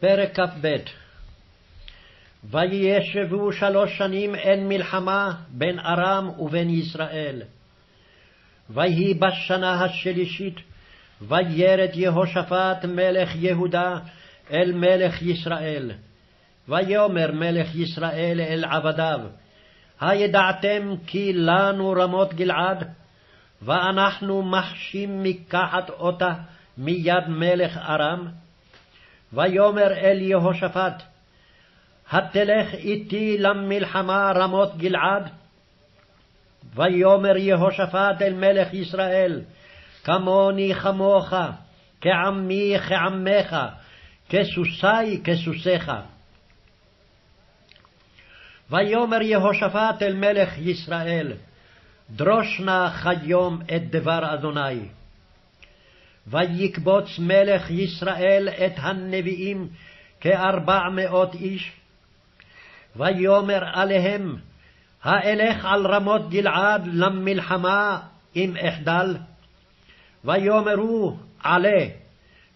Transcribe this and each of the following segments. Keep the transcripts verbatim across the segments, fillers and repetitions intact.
פרק כ"ב. וישבו שלוש שנים אין מלחמה בין ארם ובין ישראל. ויהי בשנה השלישית, וירד יהושפט מלך יהודה אל מלך ישראל. ויאמר מלך ישראל אל עבדיו, הידעתם כי לנו רמות גלעד, ואנחנו מחשים מקחת אותה מיד מלך ארם? ויאמר אל יהושפט, התלך איתי למלחמה רמות גלעד? ויאמר יהושפט אל מלך ישראל, כמוני כמוך, כעמי כעמך, כסוסי כסוסיך. ויאמר יהושפט אל מלך ישראל, דרוש נא כיום את דבר אדוני. ויקבוץ מלך ישראל את הנביאים כארבע מאות איש, ויאמר עליהם, האלך על רמות גלעד למלחמה אם אחדל? ויאמרו, עלה,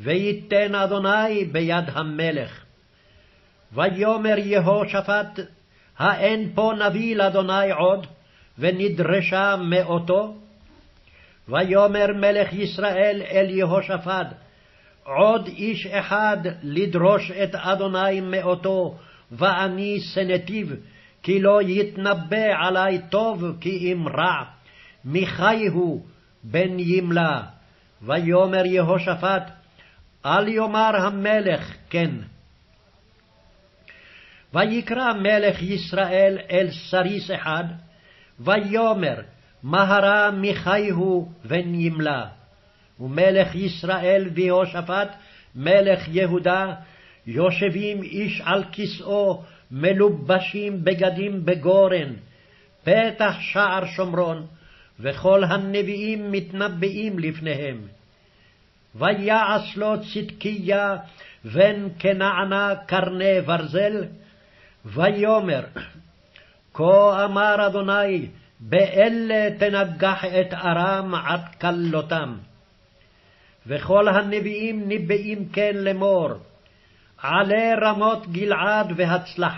ויתן אדוני ביד המלך. ויאמר יהושפט, האין פה נביא לאדוני עוד, ונדרשה מאותו? ויאמר מלך ישראל אל יהושפט, עוד איש אחד לדרוש את אדוני מאותו, ואני סנתיו, כי לא יתנבא עלי טוב כי אם רע, מחי הוא בן ימלה. ויאמר יהושפט, אל יאמר המלך כן. ויקרא מלך ישראל אל סריס אחד, ויאמר, מהרה מחי הוא בן ימלה. ומלך ישראל ויהושפט מלך יהודה יושבים איש על כסאו, מלובשים בגדים בגורן, פתח שער שומרון, וכל הנביאים מתנבאים לפניהם. ויעש לו צדקיה בן כנענה קרני ברזל, ויאמר, כה אמר אדוני, באלה תנגח את ארם עד כלותם. וכל הנביאים ניבאים כן לאמור, עלי רמות גלעד והצלח,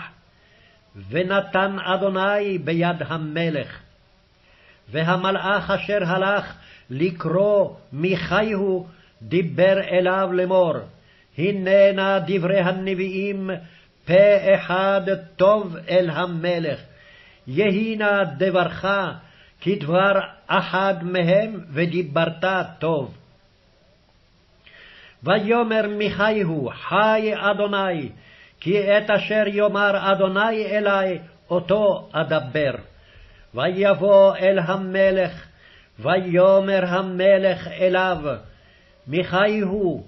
ונתן אדוני ביד המלך. והמלאך אשר הלך לקרוא מחי הוא, דיבר אליו לאמור, הננה דברי הנביאים פה אחד טוב אל המלך, יהי נא דברך כדבר אחד מהם, ודיברת טוב. ויאמר מחי הוא, חי אדוני, כי את אשר יאמר אדוני אלי, אותו אדבר. ויבוא אל המלך, ויאמר המלך אליו, מחי הוא,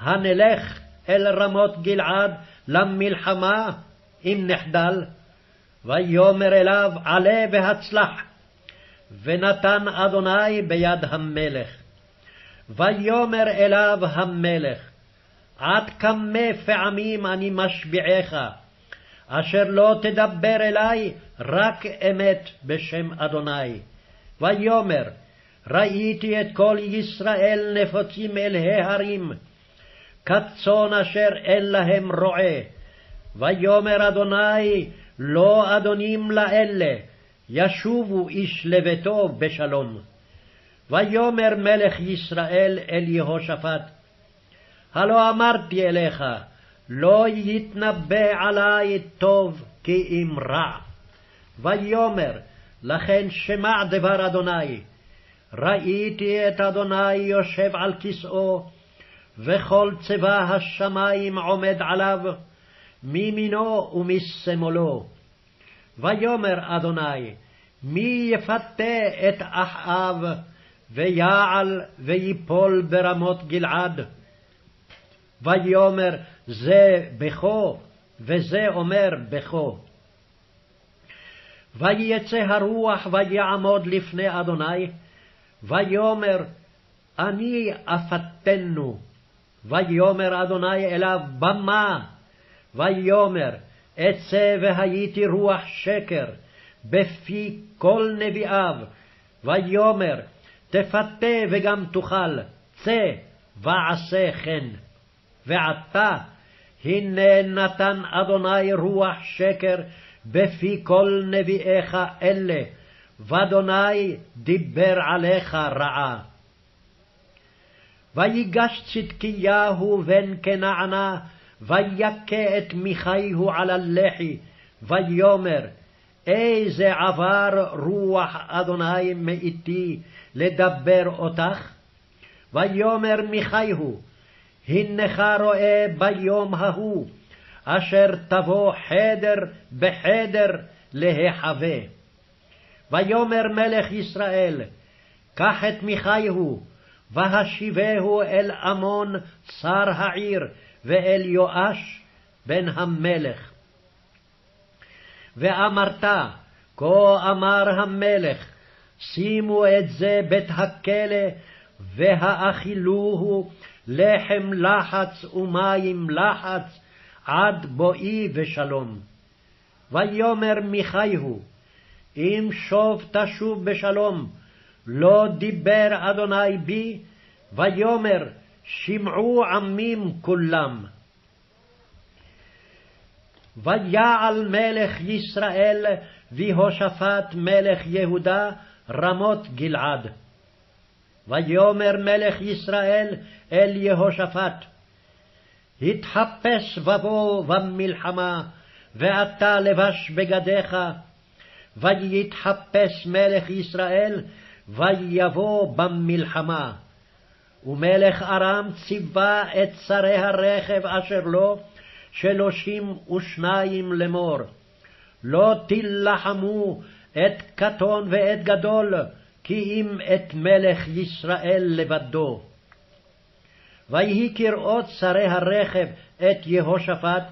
הנלך אל רמות גלעד למלחמה, אם נחדל? ויאמר אליו, עלה והצלח, ונתן אדוני ביד המלך. ויאמר אליו המלך, עד כמה פעמים אני משביעך, אשר לא תדבר אלי רק אמת בשם אדוני. ויאמר, ראיתי את כל ישראל נפוצים אל ההרים, כצאן אשר אין להם רועה. ויאמר אדוני, לא אדונים לאלה, ישובו איש לביתו בשלום. ויאמר מלך ישראל אל יהושפט, הלא אמרתי אליך, לא יתנבא עלי טוב כי אם רע. ויאמר, לכן שמע דבר אדוני, ראיתי את אדוני יושב על כסאו, וכל צבא השמים עומד עליו, מימינו ומשמאלו. ויאמר אדוני, מי יפתה את אחאב, ויעל ויפול ברמות גלעד? ויאמר, זה בכו, וזה אומר בכו. ויצא הרוח ויעמוד לפני אדוני, ויאמר, אני אפתנו. ויאמר אדוני אליו, במה? ויאמר, אצא והייתי רוח שקר, בפי כל נביאיו. ויאמר, תפתה וגם תאכל, צא ועשה כן. ועתה, הנה נתן אדוני רוח שקר בפי כל נביאיך אלה, ואדוני דיבר עליך רעה. ויגש צדקיהו בן כנענה, ויכה את מיכיהו על הלחי, ויאמר, איזה עבר רוח אדוני מאיתי לדבר אותך? ויאמר מיכיהו, הנך רואה ביום ההוא, אשר תבוא חדר בחדר להחווה. ויאמר מלך ישראל, קח את מיכיהו, והשיבהו אל עמון שר העיר, ואל יואש בן המלך. ואמרת, כה אמר המלך, שימו את זה בית הכלא, והאכילוהו לחם לחץ ומים לחץ, עד בואי בשלום. ויאמר מיכיהו, אם שוב תשוב בשלום, לא דיבר אדוני בי. ויאמר, שמעו עמים כולם. ויעל מלך ישראל והושפט מלך יהודה רמות גלעד. ויאמר מלך ישראל אל יהושפט, התחפש ובוא במלחמה, ואתה לבש בגדיך. ויתחפש מלך ישראל, ויבוא במלחמה. ומלך ארם ציווה את שרי הרכב אשר לו, שלושים ושניים לאמור, לא תלחמו את קטון ואת גדול, כי אם את מלך ישראל לבדו. ויהי כראות שרי הרכב את יהושפט,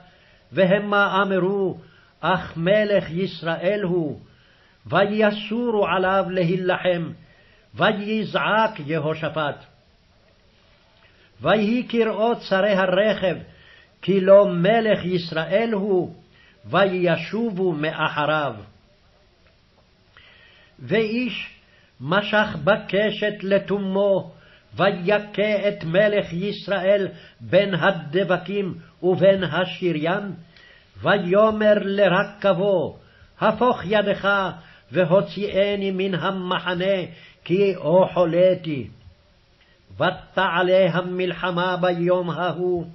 והמה אמרו, אך מלך ישראל הוא. ויסורו עליו להילחם, ויזעק יהושפט. ויהי כראות שרי הרכב, כי לא מלך ישראל הוא, וישובו מאחריו. ואיש משך בקשת לתומו, ויכה את מלך ישראל בין הדבקים ובין השריין, ויאמר לרכבו, הפוך ידך והוציאני מן המחנה, כי אוכלתי. ותעלה המלחמה ביום ההוא,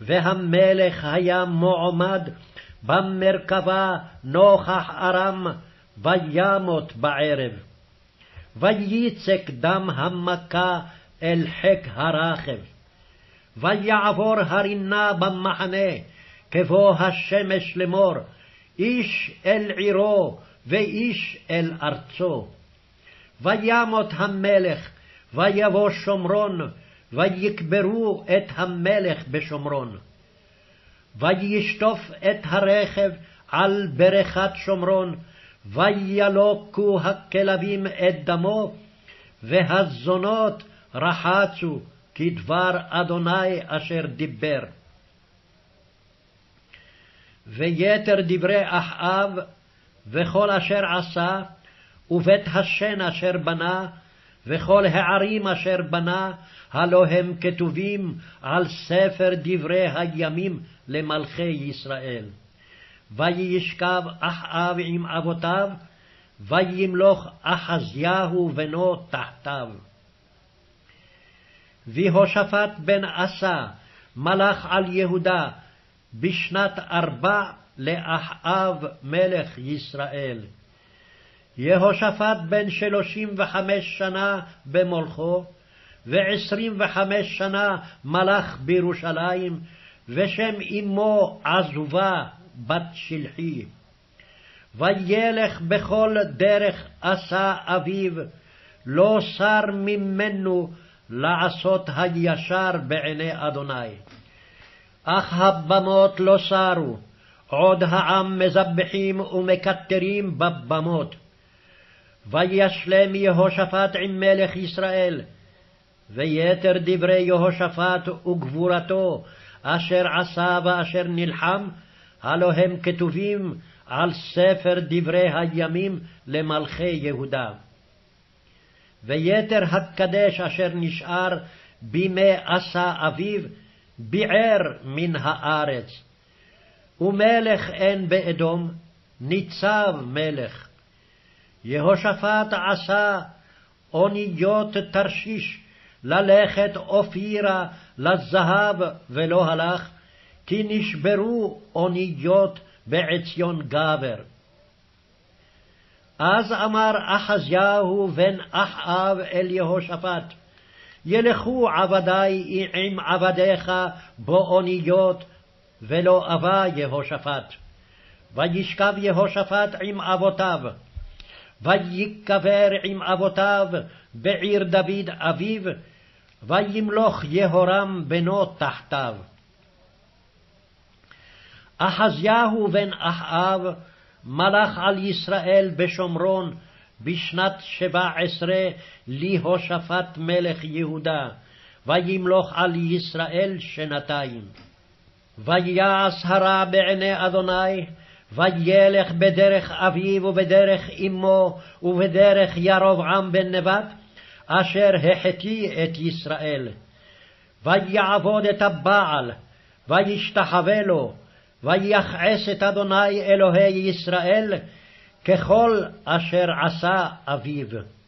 והמלך היה מועמד במרכבה נוכח ארם, וימות בערב. וייצק דם המכה אל חק הרכב. ויעבור הרינה במחנה, כבוא השמש לאמור, איש אל עירו ואיש אל ארצו. וימות המלך, ויבוא שומרון, ויקברו את המלך בשומרון. וישטוף את הרכב על ברכת שומרון, וילוקו הכלבים את דמו, והזונות רחצו, כדבר אדוני אשר דיבר. ויתר דברי אחאב, וכל אשר עשה, ובית השן אשר בנה, וכל הערים אשר בנה, הלא הם כתובים על ספר דברי הימים למלכי ישראל. וישכב אחאב עם אבותיו, וימלוך אחזיהו בנו תחתיו. והושפט בן עשה מלך על יהודה בשנת ארבע לאחאב מלך ישראל. יהושפט בן שלושים וחמש שנה במולכו, ועשרים וחמש שנה מלך בירושלים, ושם אמו עזובה בת שלחי. וילך בכל דרך עשה אביו, לא סר ממנו לעשות הישר בעיני אדוני. אך הבמות לא סרו, עוד העם מזבחים ומקטרים בבמות. וישלם יהושפט עם מלך ישראל, ויתר דברי יהושפט וגבורתו, אשר עשה ואשר נלחם, הלא הם כתובים על ספר דברי הימים למלכי יהודה. ויתר הקדש אשר נשאר בימי עשה אביו, ביער מן הארץ. ומלך אין באדום, ניצב מלך. יהושפט עשה אוניות תרשיש, ללכת אופירה לזהב ולא הלך, כי נשברו אוניות בעציון גבר. אז אמר אחזיהו בן אחאב אל יהושפט, ילכו עבדי עם עבדיך באוניות, ולא אבה יהושפט. וישכב יהושפט עם אבותיו, ויקבר עם אבותיו בעיר דוד אביו, וימלוך יהורם בנו תחתיו. אחזיהו בן אחאב מלך על ישראל בשומרון בשנת שבע עשרה להושפט מלך יהודה, וימלוך על ישראל שנתיים. ויעש הרע בעיני אדוני, וילך בדרך אביו ובדרך אמו ובדרך ירבעם בן נבט, אשר החטיא את ישראל. ויעבוד את הבעל, וישתחווה לו, ויכעס את אדוני אלוהי ישראל, ככל אשר עשה אביו.